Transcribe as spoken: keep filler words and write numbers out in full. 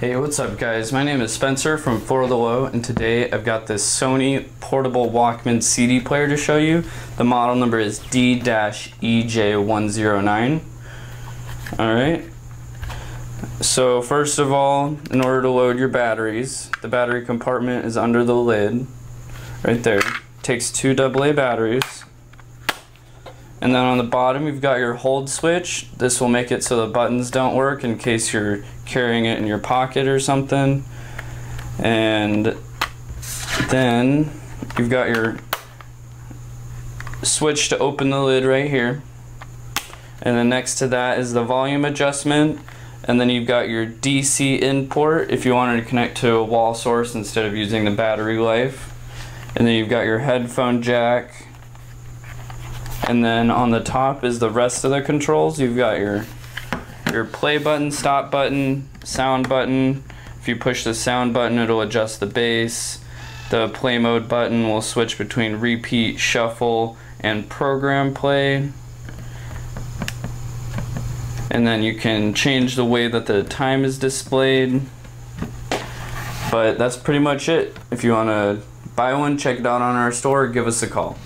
Hey, what's up guys? My name is Spencer from For The Low, and today I've got this Sony portable Walkman C D player to show you. The model number is D E J one oh nine. Alright, so first of all, in order to load your batteries, the battery compartment is under the lid, right there. It takes two double A batteries. And then on the bottom you've got your hold switch. This will make it so the buttons don't work in case you're carrying it in your pocket or something. And then you've got your switch to open the lid right here. And then next to that is the volume adjustment. And then you've got your D C input if you wanted to connect to a wall source instead of using the battery life. And then you've got your headphone jack. And then on the top is the rest of the controls. You've got your your play button, stop button, sound button. If you push the sound button, it'll adjust the bass. The play mode button will switch between repeat, shuffle, and program play. And then you can change the way that the time is displayed. But that's pretty much it. If you want to buy one, check it out on our store or give us a call.